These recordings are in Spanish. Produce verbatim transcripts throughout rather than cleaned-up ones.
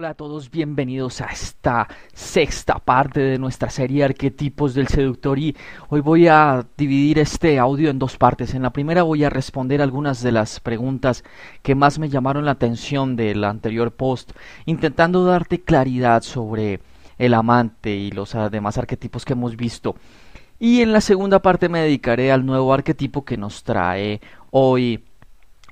Hola a todos, bienvenidos a esta sexta parte de nuestra serie Arquetipos del Seductor, y hoy voy a dividir este audio en dos partes. En la primera voy a responder algunas de las preguntas que más me llamaron la atención del anterior post, intentando darte claridad sobre el amante y los demás arquetipos que hemos visto. Y en la segunda parte me dedicaré al nuevo arquetipo que nos trae hoy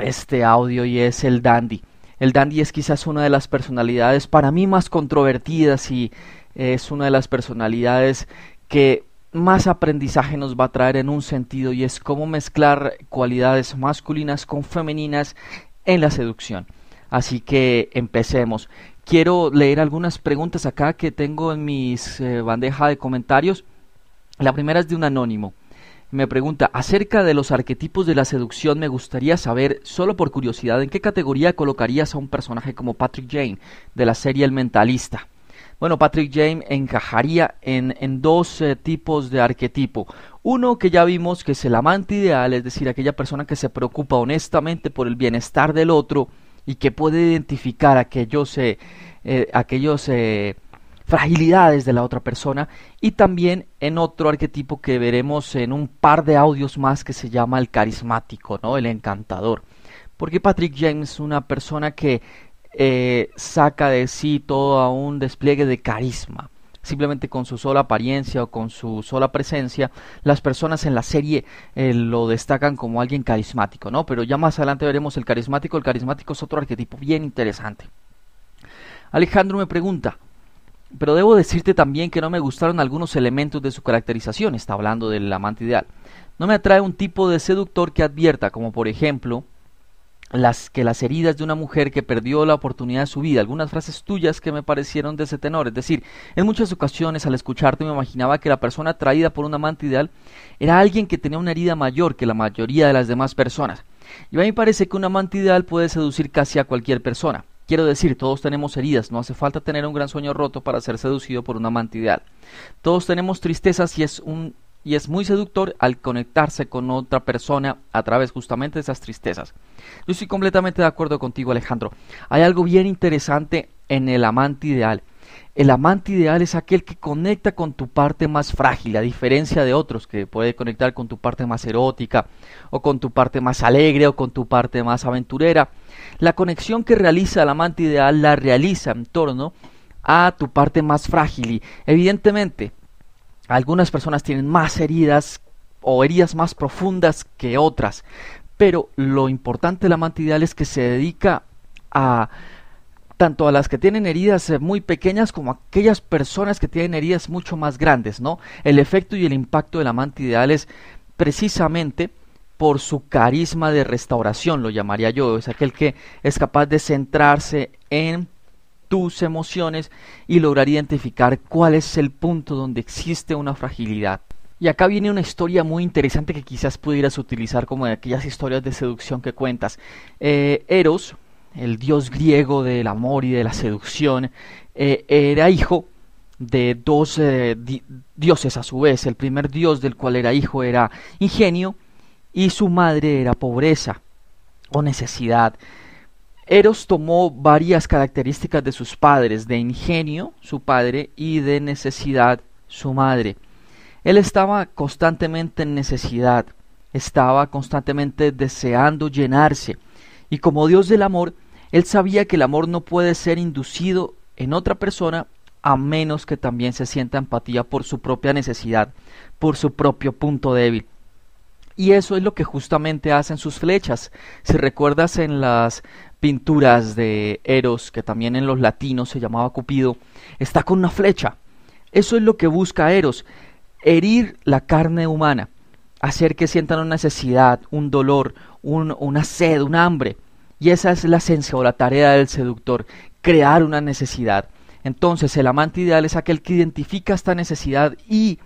este audio, y es el dandy. El dandy es quizás una de las personalidades para mí más controvertidas, y es una de las personalidades que más aprendizaje nos va a traer en un sentido, y es cómo mezclar cualidades masculinas con femeninas en la seducción. Así que empecemos. Quiero leer algunas preguntas acá que tengo en mis eh, bandeja de comentarios. La primera es de un anónimo. Me pregunta, acerca de los arquetipos de la seducción, me gustaría saber, solo por curiosidad, ¿en qué categoría colocarías a un personaje como Patrick Jane, de la serie El Mentalista? Bueno, Patrick Jane encajaría en, en dos eh, tipos de arquetipo. Uno que ya vimos, que es el amante ideal, es decir, aquella persona que se preocupa honestamente por el bienestar del otro y que puede identificar aquellos, eh, eh, aquellos eh, fragilidades de la otra persona. Y también en otro arquetipo que veremos en un par de audios más, que se llama el carismático, ¿no? El encantador. Porque Patrick James es una persona que eh, saca de sí todo un despliegue de carisma. Simplemente con su sola apariencia o con su sola presencia, las personas en la serie eh, lo destacan como alguien carismático, ¿no? Pero ya más adelante veremos el carismático. El carismático es otro arquetipo bien interesante. Alejandro me pregunta, pero debo decirte también que no me gustaron algunos elementos de su caracterización. Está hablando del amante ideal. No me atrae un tipo de seductor que advierta, como por ejemplo, las que las heridas de una mujer que perdió la oportunidad de su vida. Algunas frases tuyas que me parecieron de ese tenor. Es decir, en muchas ocasiones al escucharte me imaginaba que la persona atraída por un amante ideal era alguien que tenía una herida mayor que la mayoría de las demás personas. Y a mí me parece que un amante ideal puede seducir casi a cualquier persona. Quiero decir, todos tenemos heridas, no hace falta tener un gran sueño roto para ser seducido por un amante ideal. Todos tenemos tristezas y es, un, y es muy seductor al conectarse con otra persona a través justamente de esas tristezas. Yo estoy completamente de acuerdo contigo, Alejandro. Hay algo bien interesante en el amante ideal. El amante ideal es aquel que conecta con tu parte más frágil, a diferencia de otros que puede conectar con tu parte más erótica, o con tu parte más alegre, o con tu parte más aventurera. La conexión que realiza el amante ideal la realiza en torno a tu parte más frágil, y evidentemente algunas personas tienen más heridas o heridas más profundas que otras, pero lo importante del amante ideal es que se dedica a tanto a las que tienen heridas muy pequeñas como a aquellas personas que tienen heridas mucho más grandes, ¿no? El efecto y el impacto del amante ideal es precisamente por su carisma de restauración, lo llamaría yo. Es aquel que es capaz de centrarse en tus emociones y lograr identificar cuál es el punto donde existe una fragilidad. Y acá viene una historia muy interesante que quizás pudieras utilizar como en aquellas historias de seducción que cuentas. Eh, Eros, el dios griego del amor y de la seducción, eh, era hijo de dos eh, di dioses a su vez. El primer dios del cual era hijo era Ingenio, y su madre era pobreza o necesidad. Eros tomó varias características de sus padres, de Ingenio, su padre, y de necesidad, su madre. Él estaba constantemente en necesidad, estaba constantemente deseando llenarse, y como dios del amor, él sabía que el amor no puede ser inducido en otra persona a menos que también se sienta empatía por su propia necesidad, por su propio punto débil. Y eso es lo que justamente hacen sus flechas. Si recuerdas en las pinturas de Eros, que también en los latinos se llamaba Cupido, está con una flecha. Eso es lo que busca Eros, herir la carne humana, hacer que sientan una necesidad, un dolor, un, una sed, un hambre. Y esa es la esencia o la tarea del seductor, crear una necesidad. Entonces el amante ideal es aquel que identifica esta necesidad y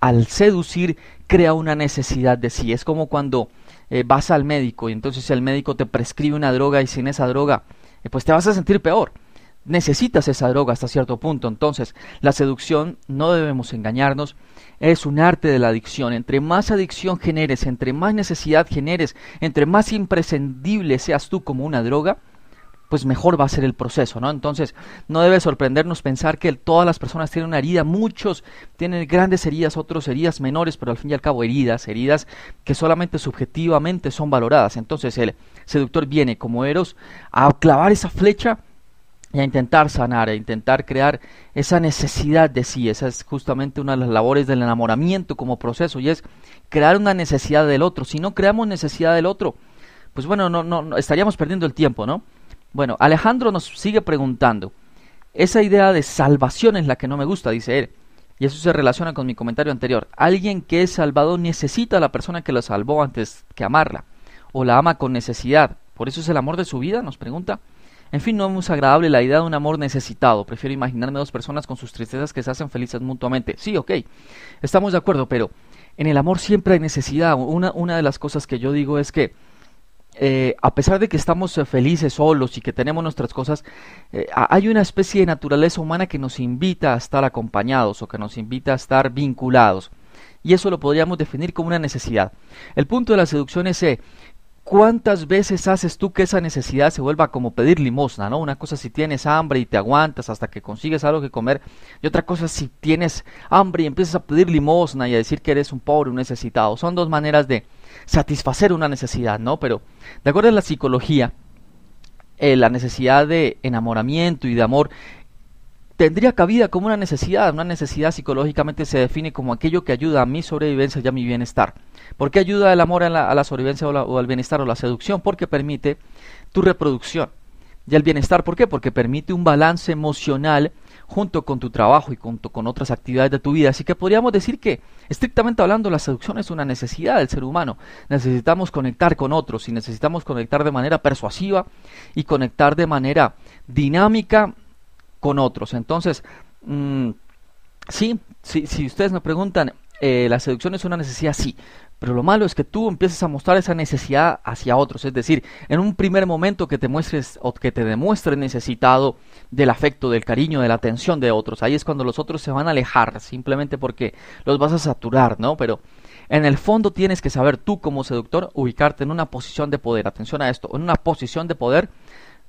al seducir crea una necesidad de sí. Es como cuando eh, vas al médico y entonces el médico te prescribe una droga y sin esa droga eh, pues te vas a sentir peor. Necesitas esa droga hasta cierto punto. Entonces la seducción, no debemos engañarnos, es un arte de la adicción. Entre más adicción generes, entre más necesidad generes, entre más imprescindible seas tú como una droga, pues mejor va a ser el proceso, ¿no? Entonces, no debe sorprendernos pensar que todas las personas tienen una herida, muchos tienen grandes heridas, otros heridas menores, pero al fin y al cabo heridas, heridas que solamente subjetivamente son valoradas. Entonces, el seductor viene como Eros a clavar esa flecha y a intentar sanar, a intentar crear esa necesidad de sí. Esa es justamente una de las labores del enamoramiento como proceso, y es crear una necesidad del otro. Si no creamos necesidad del otro, pues bueno, no, no, no estaríamos perdiendo el tiempo, ¿no? Bueno, Alejandro nos sigue preguntando, esa idea de salvación es la que no me gusta, dice él, y eso se relaciona con mi comentario anterior. Alguien que es salvado necesita a la persona que lo salvó antes que amarla, o la ama con necesidad, ¿por eso es el amor de su vida?, nos pregunta. En fin, no es muy agradable la idea de un amor necesitado, prefiero imaginarme dos personas con sus tristezas que se hacen felices mutuamente. Sí, ok, estamos de acuerdo, pero en el amor siempre hay necesidad. Una, una de las cosas que yo digo es que Eh, a pesar de que estamos eh, felices solos y que tenemos nuestras cosas, eh, hay una especie de naturaleza humana que nos invita a estar acompañados o que nos invita a estar vinculados, y eso lo podríamos definir como una necesidad. El punto de la seducción es eh, ¿cuántas veces haces tú que esa necesidad se vuelva como pedir limosna, ¿no? Una cosa si tienes hambre y te aguantas hasta que consigues algo que comer, y otra cosa si tienes hambre y empiezas a pedir limosna y a decir que eres un pobre, un necesitado. Son dos maneras de satisfacer una necesidad, ¿no? Pero de acuerdo a la psicología, eh, la necesidad de enamoramiento y de amor tendría cabida como una necesidad. Una necesidad psicológicamente se define como aquello que ayuda a mi sobrevivencia y a mi bienestar. ¿Por qué ayuda el amor a la, a la sobrevivencia o, la, o al bienestar o la seducción? Porque permite tu reproducción. Y el bienestar, ¿por qué? Porque permite un balance emocional junto con tu trabajo y junto con otras actividades de tu vida. Así que podríamos decir que, estrictamente hablando, la seducción es una necesidad del ser humano. Necesitamos conectar con otros y necesitamos conectar de manera persuasiva y conectar de manera dinámica con otros. Entonces, mmm, sí, sí, si ustedes me preguntan, eh, ¿la seducción es una necesidad? Sí. Pero lo malo es que tú empieces a mostrar esa necesidad hacia otros, es decir, en un primer momento que te muestres o que te demuestres necesitado del afecto, del cariño, de la atención de otros. Ahí es cuando los otros se van a alejar, simplemente porque los vas a saturar, ¿no? Pero en el fondo tienes que saber tú como seductor ubicarte en una posición de poder, atención a esto, en una posición de poder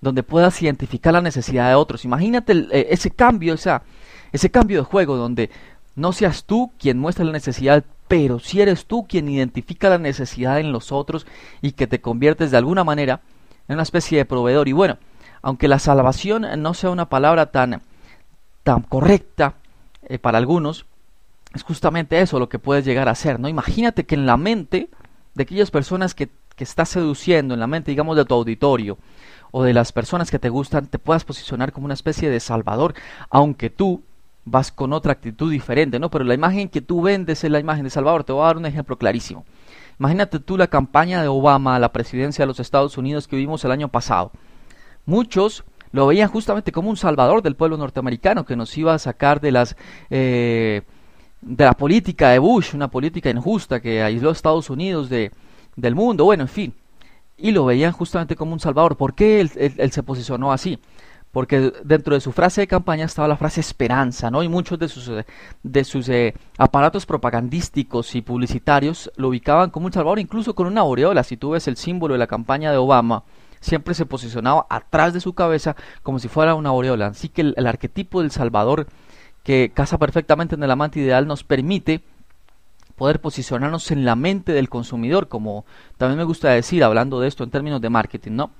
donde puedas identificar la necesidad de otros. Imagínate el, ese cambio, esa, ese cambio de juego donde no seas tú quien muestra la necesidad, pero si eres tú quien identifica la necesidad en los otros y que te conviertes de alguna manera en una especie de proveedor. Y bueno, aunque la salvación no sea una palabra tan, tan correcta eh, para algunos, es justamente eso lo que puedes llegar a ser, ¿no? Imagínate que en la mente de aquellas personas que, que estás seduciendo, en la mente, digamos, de tu auditorio o de las personas que te gustan, te puedas posicionar como una especie de salvador, aunque tú vas con otra actitud diferente, ¿no? Pero la imagen que tú vendes es la imagen de Salvador. Te voy a dar un ejemplo clarísimo. Imagínate tú la campaña de Obama a la presidencia de los Estados Unidos que vimos el año pasado. Muchos lo veían justamente como un salvador del pueblo norteamericano que nos iba a sacar de las eh, de la política de Bush, una política injusta que aisló a Estados Unidos de, del mundo, bueno, en fin. Y lo veían justamente como un salvador. ¿Por qué él, él, él se posicionó así? Porque dentro de su frase de campaña estaba la frase esperanza, ¿no? Y muchos de sus, de sus eh, aparatos propagandísticos y publicitarios lo ubicaban como un salvador, incluso con una aureola. Si tú ves el símbolo de la campaña de Obama, siempre se posicionaba atrás de su cabeza como si fuera una aureola. Así que el, el arquetipo del salvador, que casa perfectamente en el amante ideal, nos permite poder posicionarnos en la mente del consumidor, como también me gusta decir, hablando de esto en términos de marketing, ¿no?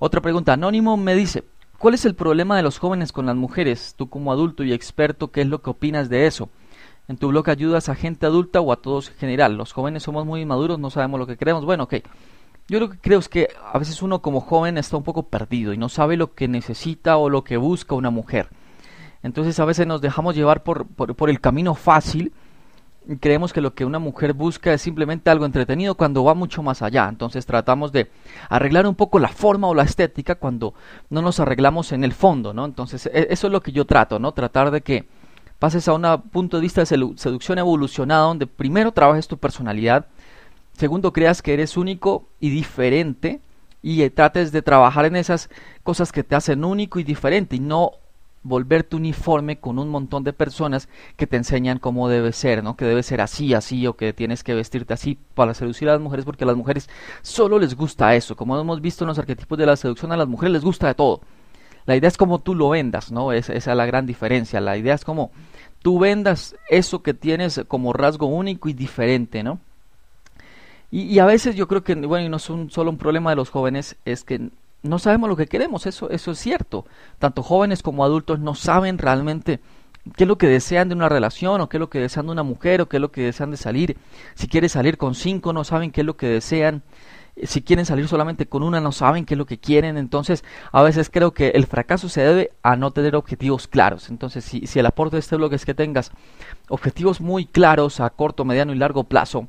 Otra pregunta, Anónimo me dice, ¿cuál es el problema de los jóvenes con las mujeres? Tú como adulto y experto, ¿qué es lo que opinas de eso? En tu blog ayudas a gente adulta o a todos en general. Los jóvenes somos muy inmaduros, no sabemos lo que queremos. Bueno, ok. Yo lo que creo es que a veces uno como joven está un poco perdido y no sabe lo que necesita o lo que busca una mujer. Entonces a veces nos dejamos llevar por, por, por el camino fácil y creemos que lo que una mujer busca es simplemente algo entretenido cuando va mucho más allá. Entonces tratamos de arreglar un poco la forma o la estética cuando no nos arreglamos en el fondo, ¿no? Entonces eso es lo que yo trato, ¿no? Tratar de que pases a un punto de vista de seducción evolucionada donde primero trabajes tu personalidad, segundo creas que eres único y diferente y trates de trabajar en esas cosas que te hacen único y diferente y no volverte uniforme con un montón de personas que te enseñan cómo debe ser, ¿no? Que debe ser así, así, o que tienes que vestirte así para seducir a las mujeres, porque a las mujeres solo les gusta eso. Como hemos visto en los arquetipos de la seducción, a las mujeres les gusta de todo. La idea es como tú lo vendas, ¿no? Es, esa es la gran diferencia. La idea es como tú vendas eso que tienes como rasgo único y diferente, ¿no? Y, y a veces yo creo que, bueno, y no es un, solo un problema de los jóvenes, es que no sabemos lo que queremos, eso, eso es cierto. Tanto jóvenes como adultos no saben realmente qué es lo que desean de una relación, o qué es lo que desean de una mujer, o qué es lo que desean de salir. Si quieren salir con cinco, no saben qué es lo que desean. Si quieren salir solamente con una, no saben qué es lo que quieren. Entonces, a veces creo que el fracaso se debe a no tener objetivos claros. Entonces, si, si el aporte de este blog es que tengas objetivos muy claros a corto, mediano y largo plazo,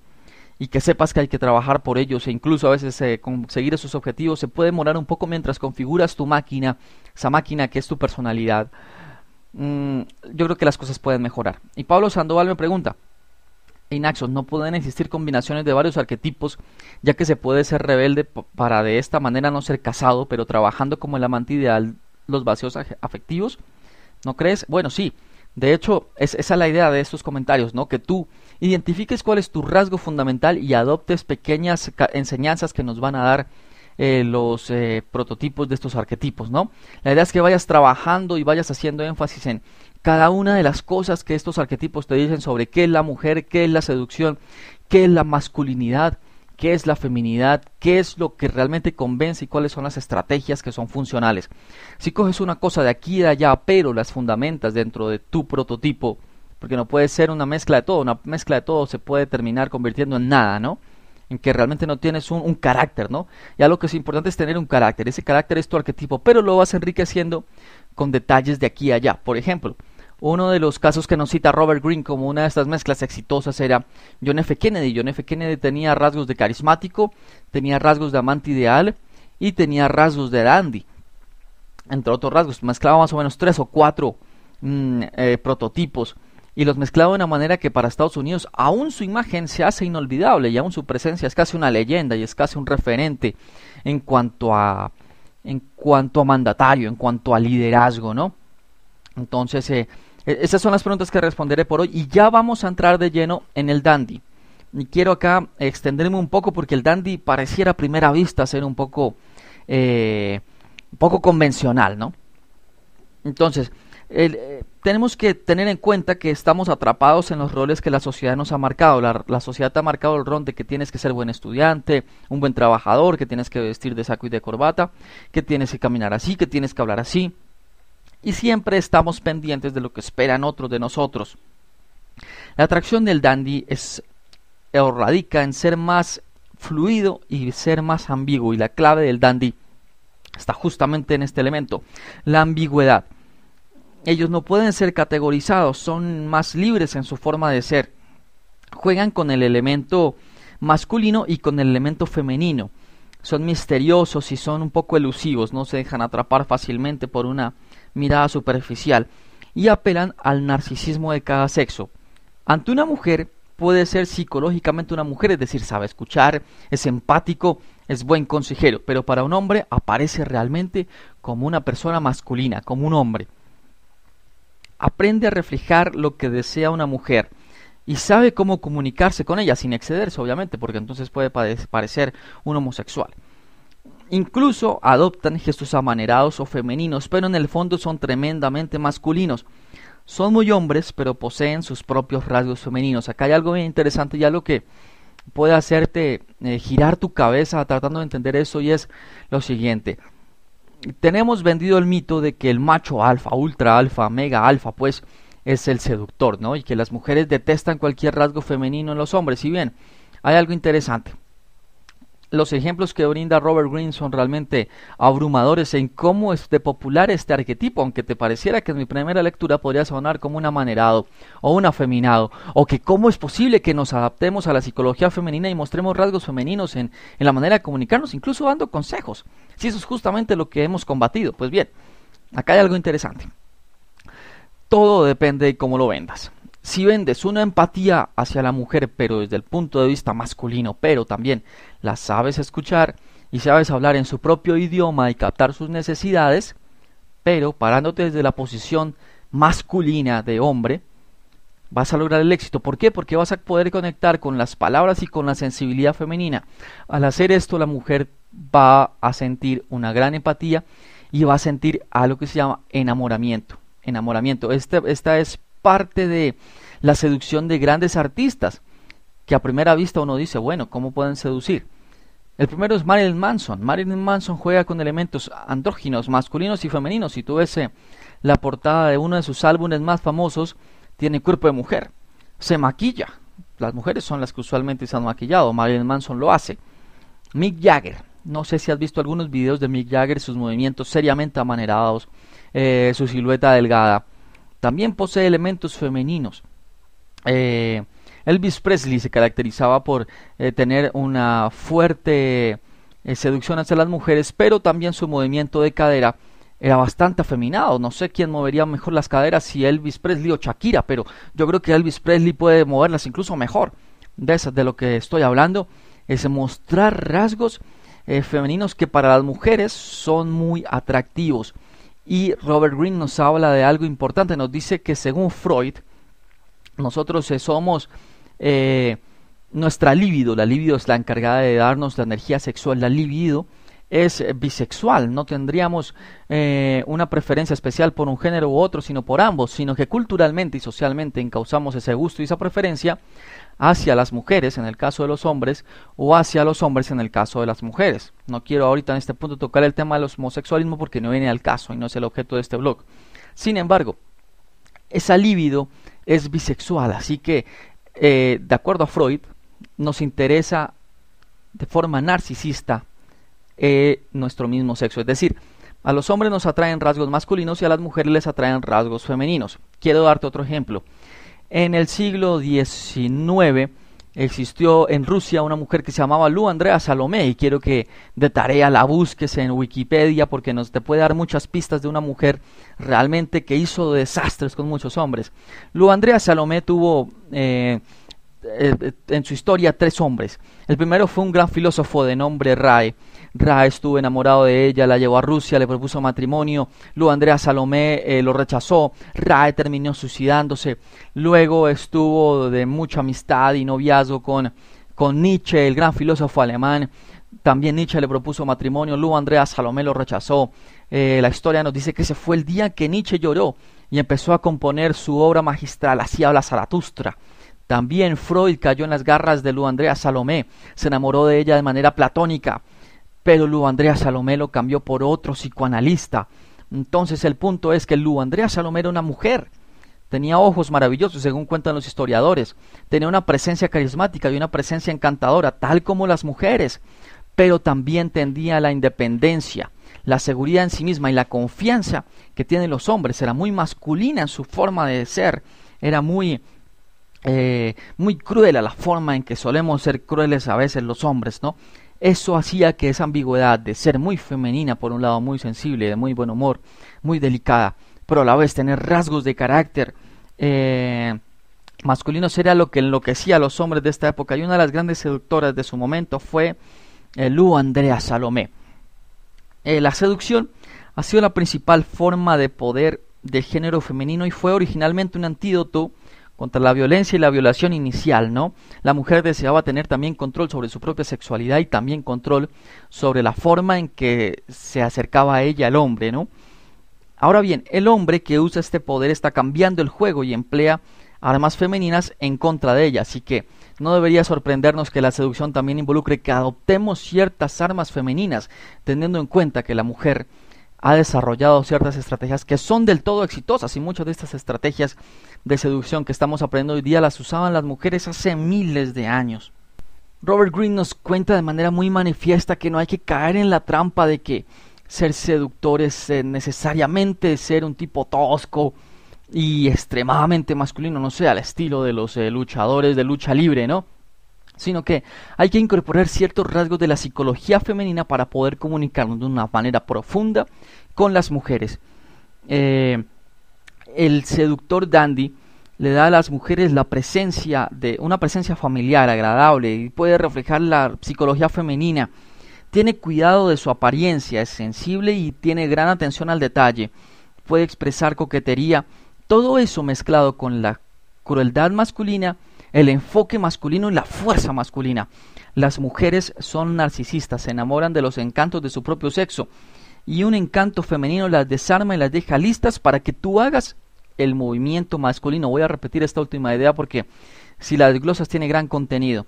y que sepas que hay que trabajar por ellos, e incluso a veces eh, conseguir esos objetivos se puede demorar un poco mientras configuras tu máquina, esa máquina que es tu personalidad, mm, yo creo que las cosas pueden mejorar. Y Pablo Sandoval me pregunta: en Axos, ¿no pueden existir combinaciones de varios arquetipos, ya que se puede ser rebelde para de esta manera no ser casado, pero trabajando como el amante ideal los vacíos afectivos? ¿No crees? Bueno, sí. De hecho, es, esa es la idea de estos comentarios, ¿no? Que tú identifiques cuál es tu rasgo fundamental y adoptes pequeñas enseñanzas que nos van a dar eh, los eh, prototipos de estos arquetipos, ¿no? La idea es que vayas trabajando y vayas haciendo énfasis en cada una de las cosas que estos arquetipos te dicen sobre qué es la mujer, qué es la seducción, qué es la masculinidad, qué es la feminidad, qué es lo que realmente convence y cuáles son las estrategias que son funcionales. Si coges una cosa de aquí y de allá, pero las fundamentas dentro de tu prototipo, porque no puede ser una mezcla de todo, una mezcla de todo se puede terminar convirtiendo en nada, ¿no? En que realmente no tienes un, un carácter, ¿no? Ya lo que es importante es tener un carácter, ese carácter es tu arquetipo, pero lo vas enriqueciendo con detalles de aquí y allá. Por ejemplo, uno de los casos que nos cita Robert Greene como una de estas mezclas exitosas era John F. Kennedy. John F. Kennedy tenía rasgos de carismático, tenía rasgos de amante ideal y tenía rasgos de dandy, entre otros rasgos. Mezclaba más o menos tres o cuatro mmm, eh, prototipos y los mezclaba de una manera que para Estados Unidos aún su imagen se hace inolvidable y aún su presencia es casi una leyenda y es casi un referente en cuanto a, en cuanto a mandatario, en cuanto a liderazgo, ¿no? Entonces, eh, esas son las preguntas que responderé por hoy y ya vamos a entrar de lleno en el dandy. Y quiero acá extenderme un poco porque el dandy pareciera a primera vista ser un poco, eh, poco convencional, ¿no? Entonces, el, eh, tenemos que tener en cuenta que estamos atrapados en los roles que la sociedad nos ha marcado. La, la sociedad te ha marcado el rol de que tienes que ser buen estudiante, un buen trabajador, que tienes que vestir de saco y de corbata, que tienes que caminar así, que tienes que hablar así. Y siempre estamos pendientes de lo que esperan otros de nosotros. La atracción del dandy es, o radica en ser más fluido y ser más ambiguo. Y la clave del dandy está justamente en este elemento, la ambigüedad. Ellos no pueden ser categorizados, son más libres en su forma de ser. Juegan con el elemento masculino y con el elemento femenino. Son misteriosos y son un poco elusivos, no se dejan atrapar fácilmente por una mirada superficial y apelan al narcisismo de cada sexo. Ante una mujer puede ser psicológicamente una mujer, es decir, sabe escuchar, es empático, es buen consejero, pero para un hombre aparece realmente como una persona masculina, como un hombre. Aprende a reflejar lo que desea una mujer y sabe cómo comunicarse con ella sin excederse, obviamente, porque entonces puede parecer un homosexual. Incluso adoptan gestos amanerados o femeninos, pero en el fondo son tremendamente masculinos. Son muy hombres, pero poseen sus propios rasgos femeninos. Acá hay algo bien interesante, ya lo que puede hacerte eh, girar tu cabeza tratando de entender eso, y es lo siguiente. Tenemos vendido el mito de que el macho alfa, ultra alfa, mega alfa, pues es el seductor, ¿no? Y que las mujeres detestan cualquier rasgo femenino en los hombres. Si bien hay algo interesante, los ejemplos que brinda Robert Greene son realmente abrumadores en cómo es de popular este arquetipo, aunque te pareciera que en mi primera lectura podría sonar como un amanerado o un afeminado, o que cómo es posible que nos adaptemos a la psicología femenina y mostremos rasgos femeninos en, en la manera de comunicarnos, incluso dando consejos, si eso es justamente lo que hemos combatido. Pues bien, acá hay algo interesante. Todo depende de cómo lo vendas. Si vendes una empatía hacia la mujer, pero desde el punto de vista masculino, pero también la sabes escuchar y sabes hablar en su propio idioma y captar sus necesidades, pero parándote desde la posición masculina de hombre, vas a lograr el éxito. ¿Por qué? Porque vas a poder conectar con las palabras y con la sensibilidad femenina. Al hacer esto, la mujer va a sentir una gran empatía y va a sentir algo que se llama enamoramiento. Enamoramiento. Este, esta es parte de la seducción de grandes artistas, que a primera vista uno dice, bueno, ¿cómo pueden seducir? El primero es Marilyn Manson. Marilyn Manson juega con elementos andróginos, masculinos y femeninos. Si tú ves eh, la portada de uno de sus álbumes más famosos, tiene cuerpo de mujer, se maquilla. Las mujeres son las que usualmente se han maquillado. Marilyn Manson lo hace. Mick Jagger. No sé si has visto algunos videos de Mick Jagger, sus movimientos seriamente amanerados, eh, su silueta delgada. También posee elementos femeninos. Eh, Elvis Presley se caracterizaba por eh, tener una fuerte eh, seducción hacia las mujeres, pero también su movimiento de cadera era bastante afeminado. No sé quién movería mejor las caderas, si Elvis Presley o Shakira, pero yo creo que Elvis Presley puede moverlas incluso mejor. De esas de lo que estoy hablando es mostrar rasgos eh, femeninos que para las mujeres son muy atractivos. Y Robert Greene nos habla de algo importante, nos dice que según Freud, nosotros eh, somos eh, nuestra libido. La libido es la encargada de darnos la energía sexual. La libido es bisexual, no tendríamos eh, una preferencia especial por un género u otro, sino por ambos, sino que culturalmente y socialmente encauzamos ese gusto y esa preferencia hacia las mujeres en el caso de los hombres, o hacia los hombres en el caso de las mujeres. No quiero ahorita en este punto tocar el tema del homosexualismo porque no viene al caso y no es el objeto de este blog. Sin embargo, esa libido es bisexual, así que eh, de acuerdo a Freud, nos interesa de forma narcisista Eh, nuestro mismo sexo, es decir, a los hombres nos atraen rasgos masculinos y a las mujeres les atraen rasgos femeninos. Quiero darte otro ejemplo. En el siglo diecinueve existió en Rusia una mujer que se llamaba Lou Andreas Salomé, y quiero que de tarea la busques en Wikipedia porque nos te puede dar muchas pistas de una mujer realmente que hizo desastres con muchos hombres. Lou Andreas Salomé tuvo eh, en su historia tres hombres. El primero fue un gran filósofo de nombre Rae. Rae estuvo enamorado de ella, la llevó a Rusia, le propuso matrimonio. Lou Andreas Salomé eh, lo rechazó. Rae terminó suicidándose. Luego estuvo de mucha amistad y noviazgo con, con Nietzsche, el gran filósofo alemán. También Nietzsche le propuso matrimonio. Lou Andreas Salomé lo rechazó. Eh, la historia nos dice que ese fue el día que Nietzsche lloró y empezó a componer su obra magistral, Así habla Zaratustra. También Freud cayó en las garras de Lou Andreas Salomé, se enamoró de ella de manera platónica, pero Lou Andreas Salomé lo cambió por otro psicoanalista. Entonces el punto es que Lou Andreas Salomé era una mujer, tenía ojos maravillosos según cuentan los historiadores, tenía una presencia carismática y una presencia encantadora, tal como las mujeres, pero también tendía a la independencia, la seguridad en sí misma y la confianza que tienen los hombres. Era muy masculina en su forma de ser, era muy... Eh, muy cruel a la forma en que solemos ser crueles a veces los hombres, ¿no? Eso hacía que esa ambigüedad de ser muy femenina, por un lado muy sensible, de muy buen humor, muy delicada, pero a la vez tener rasgos de carácter eh, masculino, era lo que enloquecía a los hombres de esta época. Y una de las grandes seductoras de su momento fue eh, Lou Andreas Salomé. Eh, la seducción ha sido la principal forma de poder del género femenino y fue originalmente un antídoto contra la violencia y la violación inicial, ¿no? La mujer deseaba tener también control sobre su propia sexualidad y también control sobre la forma en que se acercaba a ella el hombre, ¿no? Ahora bien, el hombre que usa este poder está cambiando el juego y emplea armas femeninas en contra de ella, así que no debería sorprendernos que la seducción también involucre que adoptemos ciertas armas femeninas, teniendo en cuenta que la mujer ha desarrollado ciertas estrategias que son del todo exitosas, y muchas de estas estrategias de seducción que estamos aprendiendo hoy día las usaban las mujeres hace miles de años. Robert Greene nos cuenta de manera muy manifiesta que no hay que caer en la trampa de que ser seductor es eh, necesariamente ser un tipo tosco y extremadamente masculino, no sé, al estilo de los eh, luchadores de lucha libre, ¿no? Sino que hay que incorporar ciertos rasgos de la psicología femenina para poder comunicarnos de una manera profunda con las mujeres. Eh, el seductor dandy le da a las mujeres la presencia de una presencia familiar, agradable, y puede reflejar la psicología femenina Tiene cuidado de su apariencia, es sensible y tiene gran atención al detalle. Puede expresar coquetería. Todo eso mezclado con la crueldad masculina, el enfoque masculino y la fuerza masculina. Las mujeres son narcisistas, se enamoran de los encantos de su propio sexo. Y un encanto femenino las desarma y las deja listas para que tú hagas el movimiento masculino. Voy a repetir esta última idea porque si la desglosas tiene gran contenido.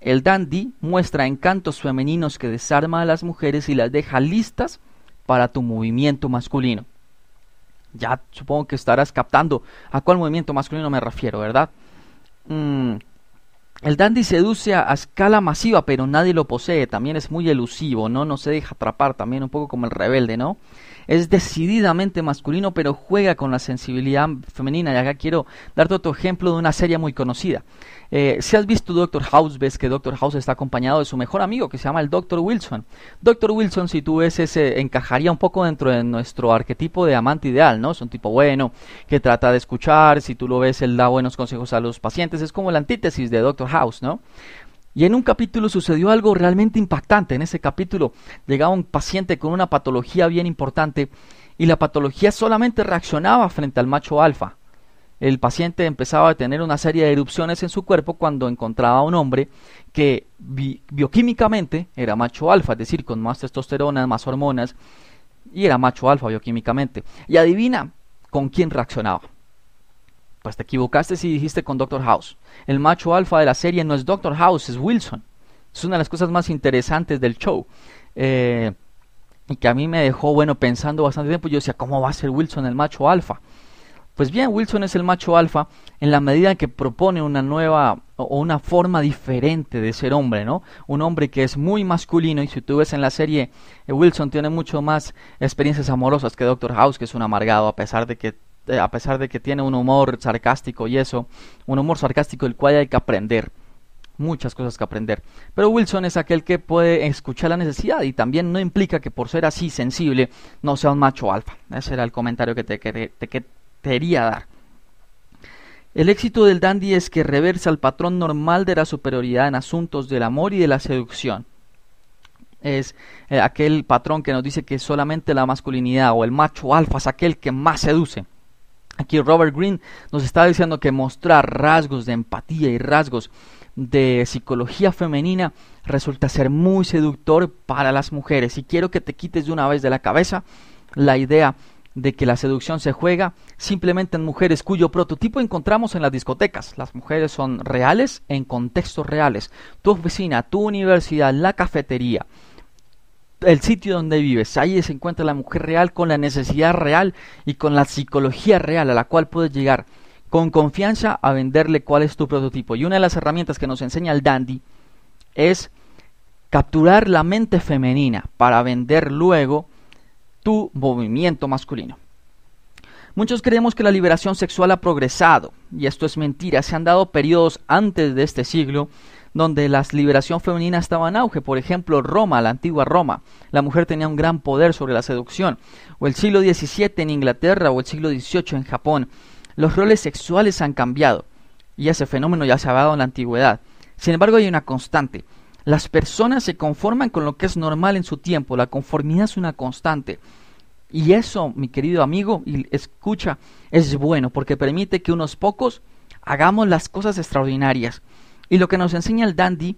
El dandy muestra encantos femeninos que desarma a las mujeres y las deja listas para tu movimiento masculino. Ya supongo que estarás captando a cuál movimiento masculino me refiero, ¿verdad? Mm. El dandy seduce a, a escala masiva, pero nadie lo posee. También es muy elusivo, ¿no? No se deja atrapar, también un poco como el rebelde, ¿no? Es decididamente masculino, pero juega con la sensibilidad femenina. Y acá quiero darte otro ejemplo de una serie muy conocida. Eh, si has visto doctor House, ves que doctor House está acompañado de su mejor amigo, que se llama el doctor Wilson. doctor Wilson, si tú ves ese, encajaría un poco dentro de nuestro arquetipo de amante ideal, ¿no? Es un tipo bueno, que trata de escuchar. Si tú lo ves, él da buenos consejos a los pacientes. Es como la antítesis de doctor House, ¿no? Y en un capítulo sucedió algo realmente impactante. En ese capítulo llegaba un paciente con una patología bien importante y la patología solamente reaccionaba frente al macho alfa. El paciente empezaba a tener una serie de erupciones en su cuerpo cuando encontraba a un hombre que bi bioquímicamente era macho alfa, es decir, con más testosterona, más hormonas, y era macho alfa bioquímicamente. Y adivina con quién reaccionaba. Pues te equivocaste si dijiste con doctor House. El macho alfa de la serie no es doctor House, es Wilson. Es una de las cosas más interesantes del show. Eh, y que a mí me dejó, bueno, pensando bastante tiempo. Yo decía, ¿cómo va a ser Wilson el macho alfa? Pues bien, Wilson es el macho alfa en la medida en que propone una nueva o una forma diferente de ser hombre, ¿no? Un hombre que es muy masculino, y si tú ves en la serie, Wilson tiene mucho más experiencias amorosas que doctor House, que es un amargado, a pesar de que a pesar de que tiene un humor sarcástico y eso, un humor sarcástico del cual hay que aprender, muchas cosas que aprender. Pero Wilson es aquel que puede escuchar la necesidad y también no implica que por ser así sensible no sea un macho alfa. Ese era el comentario que te, que, te, que te quería dar. El éxito del dandy es que reversa el patrón normal de la superioridad en asuntos del amor y de la seducción. Es eh, aquel patrón que nos dice que solamente la masculinidad o el macho alfa es aquel que más seduce. Aquí Robert Greene nos está diciendo que mostrar rasgos de empatía y rasgos de psicología femenina resulta ser muy seductor para las mujeres. Y quiero que te quites de una vez de la cabeza la idea de que la seducción se juega simplemente en mujeres cuyo prototipo encontramos en las discotecas. Las mujeres son reales en contextos reales. Tu oficina, tu universidad, la cafetería, el sitio donde vives, ahí se encuentra la mujer real con la necesidad real y con la psicología real a la cual puedes llegar con confianza a venderle cuál es tu prototipo. Y una de las herramientas que nos enseña el dandy es capturar la mente femenina para vender luego tu movimiento masculino. Muchos creemos que la liberación sexual ha progresado y esto es mentira. Se han dado periodos antes de este siglo donde la liberación femenina estaba en auge. Por ejemplo, Roma, la antigua Roma. La mujer tenía un gran poder sobre la seducción. O el siglo diecisiete en Inglaterra o el siglo dieciocho en Japón. Los roles sexuales han cambiado y ese fenómeno ya se ha dado en la antigüedad. Sin embargo, hay una constante. Las personas se conforman con lo que es normal en su tiempo. La conformidad es una constante. Y eso, mi querido amigo, y escucha, es bueno porque permite que unos pocos hagamos las cosas extraordinarias. Y lo que nos enseña el dandy,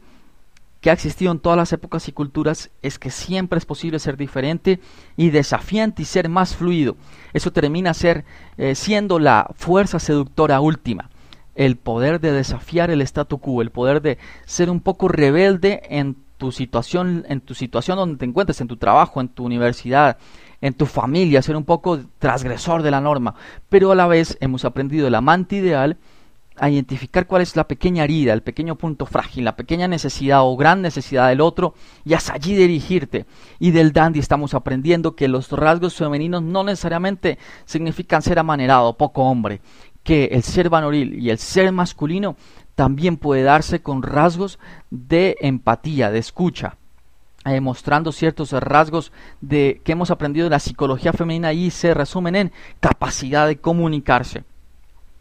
que ha existido en todas las épocas y culturas, es que siempre es posible ser diferente y desafiante y ser más fluido. Eso termina ser, eh, siendo la fuerza seductora última. El poder de desafiar el statu quo, el poder de ser un poco rebelde en tu situación, en tu situación donde te encuentres, en tu trabajo, en tu universidad, en tu familia, ser un poco transgresor de la norma. Pero a la vez hemos aprendido el amante ideal a identificar cuál es la pequeña herida, el pequeño punto frágil, la pequeña necesidad o gran necesidad del otro y hacia allí dirigirte. Y del dandy estamos aprendiendo que los rasgos femeninos no necesariamente significan ser amanerado, poco hombre, que el ser varonil y el ser masculino también puede darse con rasgos de empatía, de escucha, eh, mostrando ciertos rasgos de que hemos aprendido de la psicología femenina y se resumen en capacidad de comunicarse.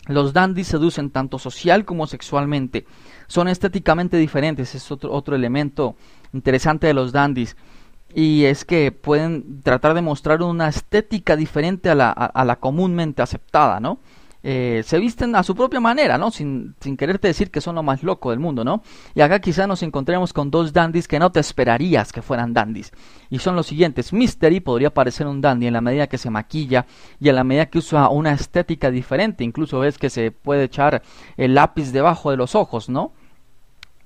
Los dandys seducen tanto social como sexualmente. Son estéticamente diferentes, es otro, otro elemento interesante de los dandys. y es que pueden tratar de mostrar una estética diferente a la, a, a la comúnmente aceptada, ¿no? Eh, se visten a su propia manera, ¿no? Sin, sin quererte decir que son lo más loco del mundo, ¿no? Y acá quizá nos encontremos con dos dandies que no te esperarías que fueran dandies. Y son los siguientes. Mystery podría parecer un dandy en la medida que se maquilla y en la medida que usa una estética diferente. Incluso ves que se puede echar el lápiz debajo de los ojos, ¿no?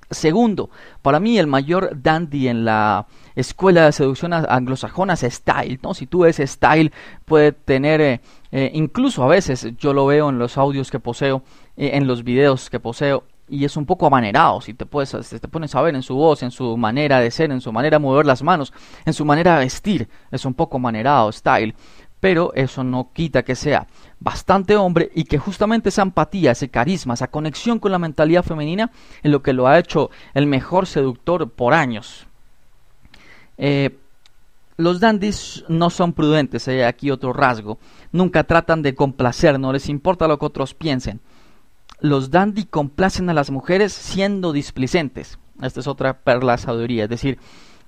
Segundo, para mí el mayor dandy en la escuela de seducción anglosajona es Style, ¿no? Si tú ves Style, puede tener, eh, eh, incluso a veces, yo lo veo en los audios que poseo, eh, en los videos que poseo, y es un poco amanerado, si te, puedes, si te pones a ver en su voz, en su manera de ser, en su manera de mover las manos, en su manera de vestir, es un poco amanerado Style. Pero eso no quita que sea bastante hombre y que justamente esa empatía, ese carisma, esa conexión con la mentalidad femenina es lo que lo ha hecho el mejor seductor por años. Eh, los dandies no son prudentes, hay aquí otro rasgo. Nunca tratan de complacer, no les importa lo que otros piensen. Los dandies complacen a las mujeres siendo displicentes. Esta es otra perla de sabiduría, es decir,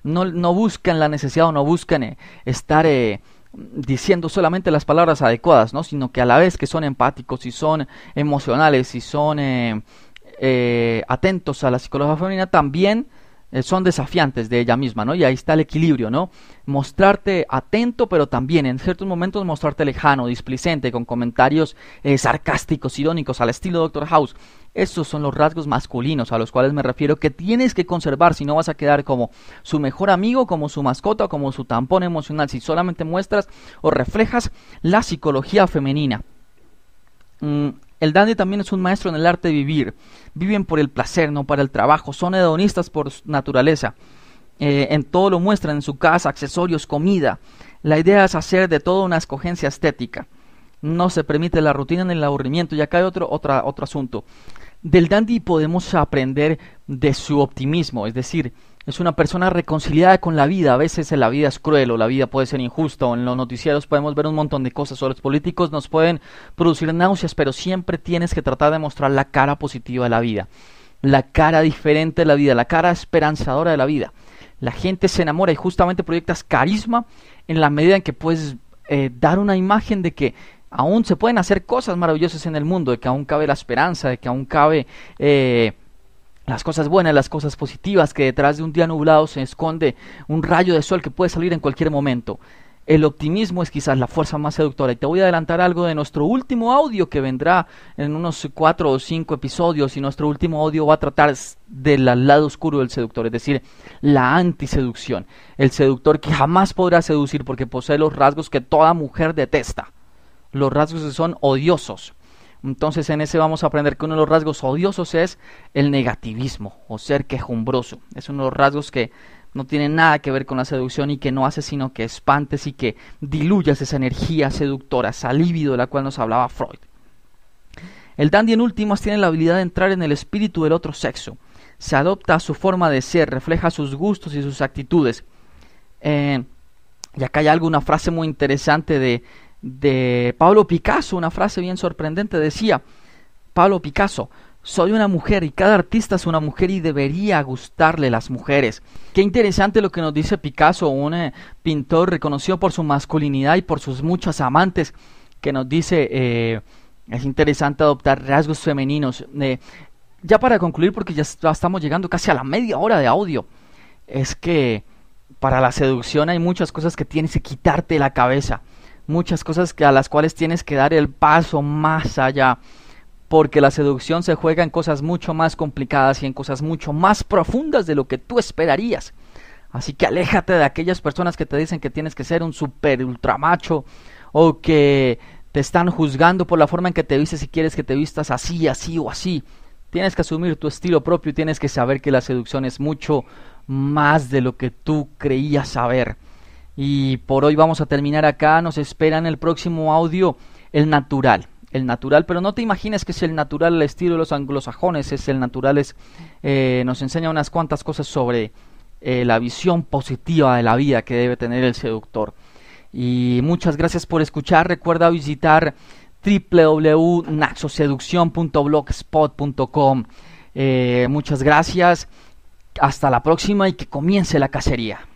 no, no buscan la necesidad o no buscan eh, estar... Eh, diciendo solamente las palabras adecuadas, ¿no? Sino que a la vez que son empáticos y son emocionales y son eh, eh, atentos a la psicología femenina, también eh, son desafiantes de ella misma, ¿no? Y ahí está el equilibrio, ¿no? Mostrarte atento, pero también en ciertos momentos mostrarte lejano, displicente, con comentarios eh, sarcásticos, irónicos, al estilo doctor House. Esos son los rasgos masculinos a los cuales me refiero que tienes que conservar si no vas a quedar como su mejor amigo, como su mascota, como su tampón emocional, si solamente muestras o reflejas la psicología femenina. Mm. El dandy también es un maestro en el arte de vivir. Viven por el placer, no para el trabajo. Son hedonistas por naturaleza. Eh, en todo lo muestran, en su casa, accesorios, comida. La idea es hacer de todo una escogencia estética. No se permite la rutina ni el aburrimiento. Y acá hay otro, otra, otro asunto. Del dandy podemos aprender de su optimismo, es decir, es una persona reconciliada con la vida. A veces la vida es cruel o la vida puede ser injusta, o en los noticieros podemos ver un montón de cosas, o los políticos nos pueden producir náuseas, pero siempre tienes que tratar de mostrar la cara positiva de la vida, la cara diferente de la vida, la cara esperanzadora de la vida. La gente se enamora y justamente proyectas carisma en la medida en que puedes eh, dar una imagen de que aún se pueden hacer cosas maravillosas en el mundo, de que aún cabe la esperanza, de que aún cabe eh, las cosas buenas, las cosas positivas, que detrás de un día nublado se esconde un rayo de sol que puede salir en cualquier momento. El optimismo es quizás la fuerza más seductora. Y te voy a adelantar algo de nuestro último audio que vendrá en unos cuatro o cinco episodios, y nuestro último audio va a tratar del lado oscuro del seductor, es decir, la antiseducción. El seductor que jamás podrá seducir porque posee los rasgos que toda mujer detesta. Los rasgos son odiosos. Entonces en ese vamos a aprender que uno de los rasgos odiosos es el negativismo o ser quejumbroso. Es uno de los rasgos que no tiene nada que ver con la seducción y que no hace sino que espantes y que diluyas esa energía seductora, esa libido de la cual nos hablaba Freud. El dandy en últimas tiene la habilidad de entrar en el espíritu del otro sexo. Se adopta a su forma de ser, refleja sus gustos y sus actitudes. Eh, y acá hay algo, una frase muy interesante de... de Pablo Picasso, una frase bien sorprendente. Decía Pablo Picasso: soy una mujer y cada artista es una mujer y debería gustarle las mujeres. Qué interesante lo que nos dice Picasso, un eh, pintor reconocido por su masculinidad y por sus muchas amantes, que nos dice eh, es interesante adoptar rasgos femeninos. Eh, ya para concluir, porque ya estamos llegando casi a la media hora de audio, es que para la seducción hay muchas cosas que tienes que quitarte de la cabeza. Muchas cosas que a las cuales tienes que dar el paso más allá, porque la seducción se juega en cosas mucho más complicadas y en cosas mucho más profundas de lo que tú esperarías. Así que aléjate de aquellas personas que te dicen que tienes que ser un super ultramacho, o que te están juzgando por la forma en que te vistes, si quieres que te vistas así, así o así. Tienes que asumir tu estilo propio y tienes que saber que la seducción es mucho más de lo que tú creías saber. Y por hoy vamos a terminar acá. Nos espera en el próximo audio el natural. El natural, pero no te imagines que es el natural al estilo de los anglosajones. Es el natural, es, eh, nos enseña unas cuantas cosas sobre eh, la visión positiva de la vida que debe tener el seductor. Y muchas gracias por escuchar. Recuerda visitar doble u doble u doble u punto naxoseducción punto blogspot punto com. Eh, muchas gracias. Hasta la próxima y que comience la cacería.